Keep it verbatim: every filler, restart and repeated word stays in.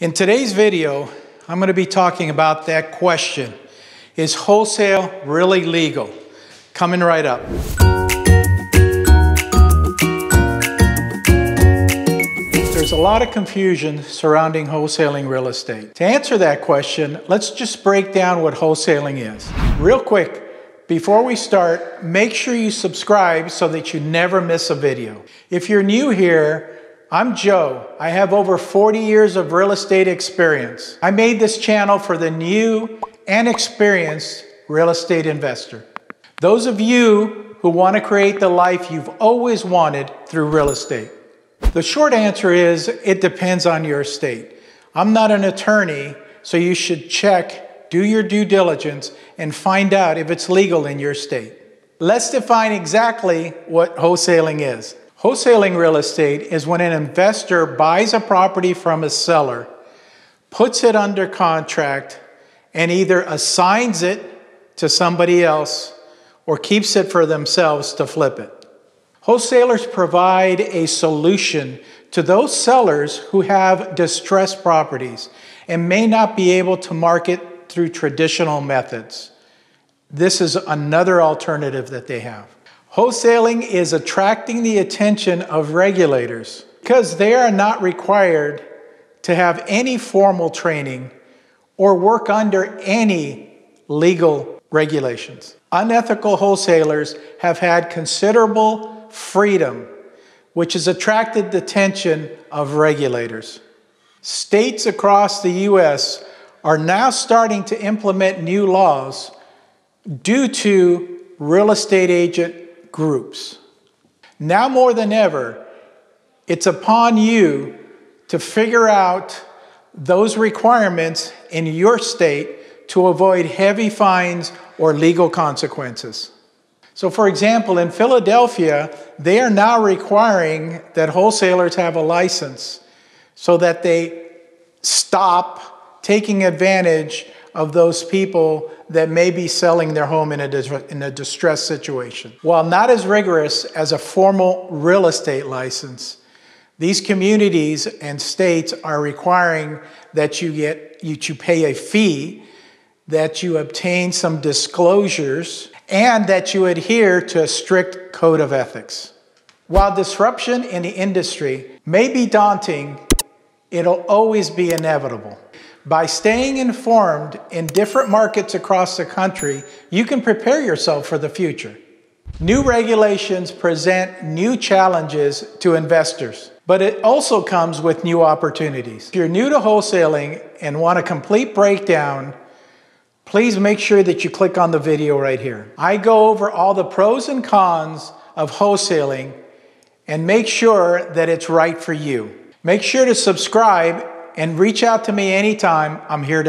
In today's video, I'm going to be talking about that question. Is wholesale really legal? Coming right up. There's a lot of confusion surrounding wholesaling real estate. To answer that question, let's just break down what wholesaling is. Real quick, before we start, make sure you subscribe so that you never miss a video. If you're new here, I'm Joe. I have over forty years of real estate experience. I made this channel for the new and experienced real estate investor. Those of you who want to create the life you've always wanted through real estate. The short answer is it depends on your state. I'm not an attorney, so you should check, do your due diligence, and find out if it's legal in your state. Let's define exactly what wholesaling is. Wholesaling real estate is when an investor buys a property from a seller, puts it under contract, and either assigns it to somebody else or keeps it for themselves to flip it. Wholesalers provide a solution to those sellers who have distressed properties and may not be able to market through traditional methods. This is another alternative that they have. Wholesaling is attracting the attention of regulators because they are not required to have any formal training or work under any legal regulations. Unethical wholesalers have had considerable freedom, which has attracted the attention of regulators. States across the U S are now starting to implement new laws due to real estate agent groups. Now more than ever, it's upon you to figure out those requirements in your state to avoid heavy fines or legal consequences. So for example, in Philadelphia, they are now requiring that wholesalers have a license so that they stop taking advantage of those people that may be selling their home in a, in a distressed situation. While not as rigorous as a formal real estate license, these communities and states are requiring that you, get, you, you pay a fee, that you obtain some disclosures, and that you adhere to a strict code of ethics. While disruption in the industry may be daunting, it'll always be inevitable. By staying informed in different markets across the country, you can prepare yourself for the future. New regulations present new challenges to investors, but it also comes with new opportunities. If you're new to wholesaling and want a complete breakdown, please make sure that you click on the video right here. I go over all the pros and cons of wholesaling and make sure that it's right for you. Make sure to subscribe and reach out to me anytime. I'm here to help.